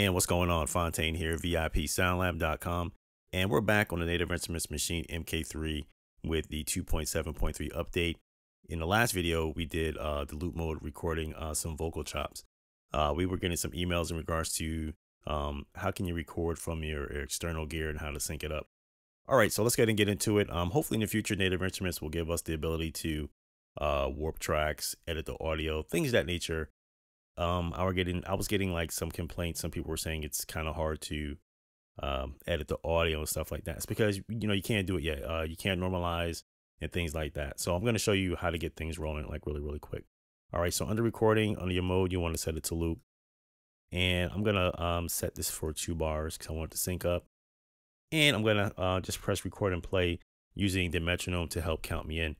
And what's going on? Fontaine here, VIPSoundlab.com. And we're back on the Native Instruments Maschine mk3 with the 2.7.3 update. In the last video, we did the loop mode recording some vocal chops. We were getting some emails in regards to how can you record from your external gear and how to sync it up. All right, so let's go ahead and get into it. Hopefully in the future, Native Instruments will give us the ability to warp tracks, edit the audio, things of that nature. I was getting like some complaints. Some people were saying it's kind of hard to edit the audio and stuff like that. It's because, you know, you can't do it yet. You can't normalize and things like that. So I'm going to show you how to get things rolling like really quick. All right, so under recording, under your mode, you want to set it to loop. And I'm going to set this for 2 bars because I want it to sync up. And I'm going to just press record and play using the metronome to help count me in.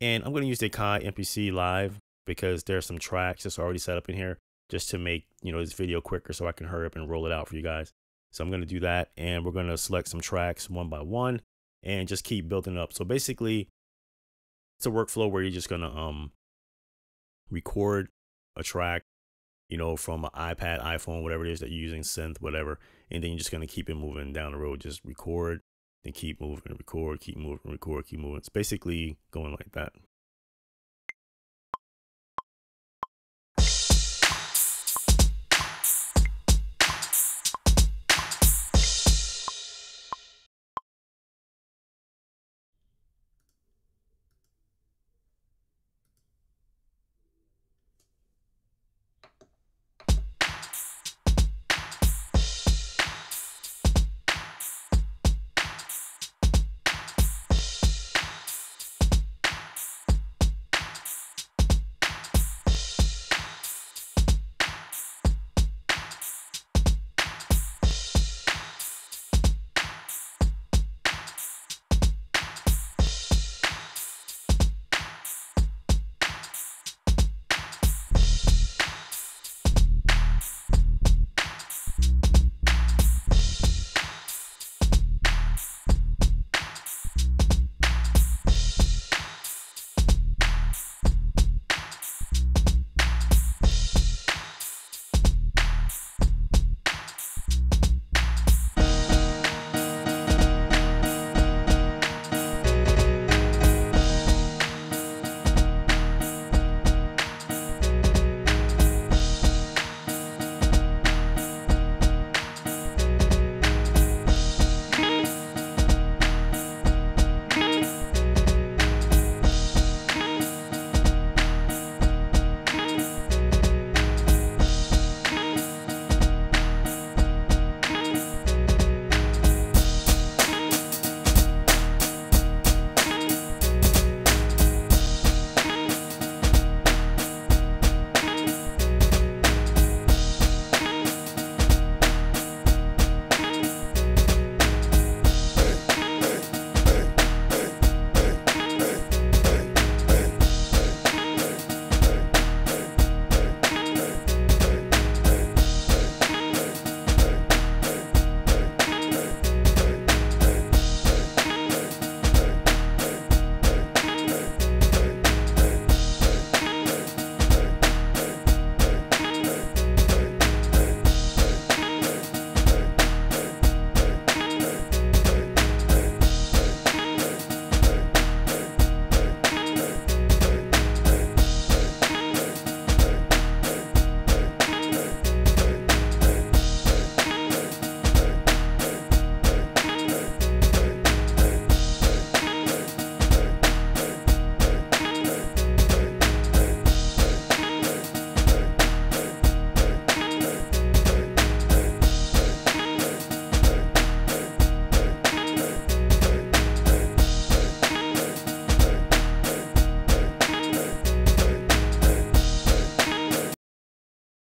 And I'm going to use the Akai MPC Live because there's some tracks that's already set up in here just to make, you know, this video quicker so I can hurry up and roll it out for you guys. So I'm going to do that, and we're going to select some tracks one by one and just keep building up. So basically, it's a workflow where you're just going to record a track, you know, from an iPad, iPhone, whatever it is that you're using, synth, whatever. And then you're just going to keep it moving down the road. Just record, then keep moving, record, keep moving, record, keep moving. It's basically going like that.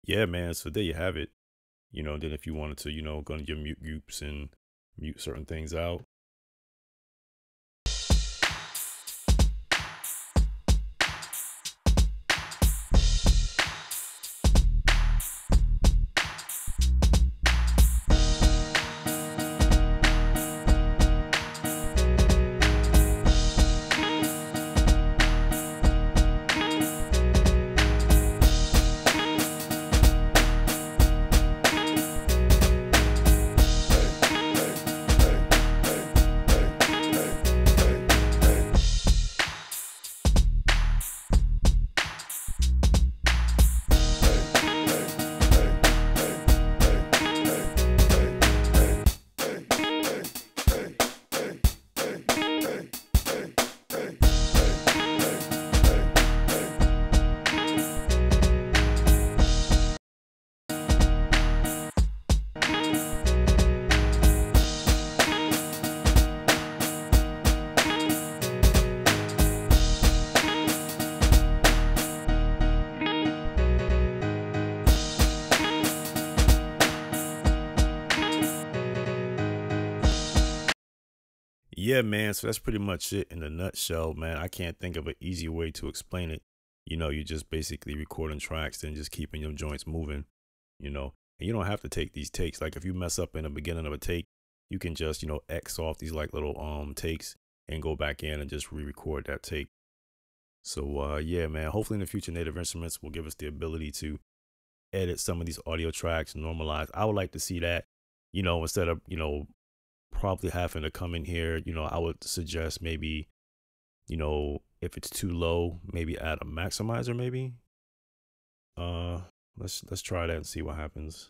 Yeah, man. So there you have it. You know, then if you wanted to, you know, go to your mute groups and mute certain things out. yeah, man, so that's pretty much it in a nutshell, man. I can't think of an easy way to explain it. You know, you're just basically recording tracks and just keeping your joints moving, you know, and you don't have to take these takes. Like if you mess up in the beginning of a take, you can just, you know, X off these like little takes and go back in and just re-record that take. So yeah, man, hopefully in the future, Native Instruments will give us the ability to edit some of these audio tracks, normalize. I would like to see that, you know, instead of, you know, probably having to come in here, you know, I would suggest maybe, you know, if it's too low, maybe add a maximizer maybe. Let's try that and see what happens.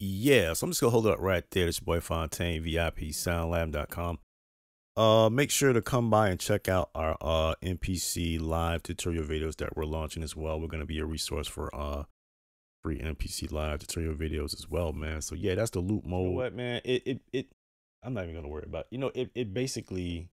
Yeah, so I'm just gonna hold it up right there. It's your boy Fontaine, VIPSoundlab.com. Make sure to come by and check out our MPC live tutorial videos that we're launching as well. We're gonna be a resource for free MPC live tutorial videos as well, man. So yeah, that's the loop mode. You know what, man? I'm not even gonna worry about it. You know, it basically,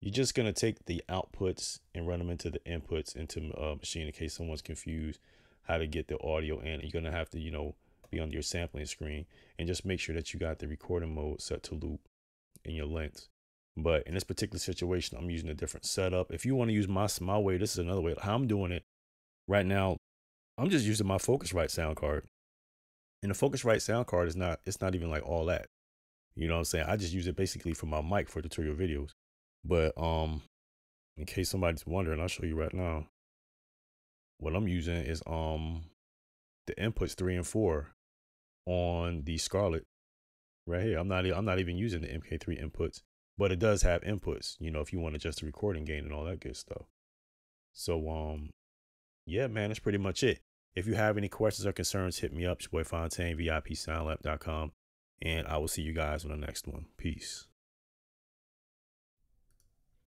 you're just gonna take the outputs and run them into the inputs into Maschine in case someone's confused how to get the audio in. You're gonna have to, you know, be on your sampling screen and just make sure that you got the recording mode set to loop in your length. But in this particular situation, I'm using a different setup. If you want to use my way, this is another way how I'm doing it right now. I'm just using my Focusrite sound card, and the Focusrite sound card is not even like all that, you know what I'm saying? I just use it basically for my mic for tutorial videos. But in case somebody's wondering, I'll show you right now what I'm using is the inputs 3 and 4 on the Scarlett right here. I'm not even using the MK3 inputs, but it does have inputs, you know, if you want to adjust the recording gain and all that good stuff. So yeah, man, that's pretty much it. If you have any questions or concerns, hit me up. It's your boy Fontaine, VIPSoundlab.com, and I will see you guys on the next one. Peace.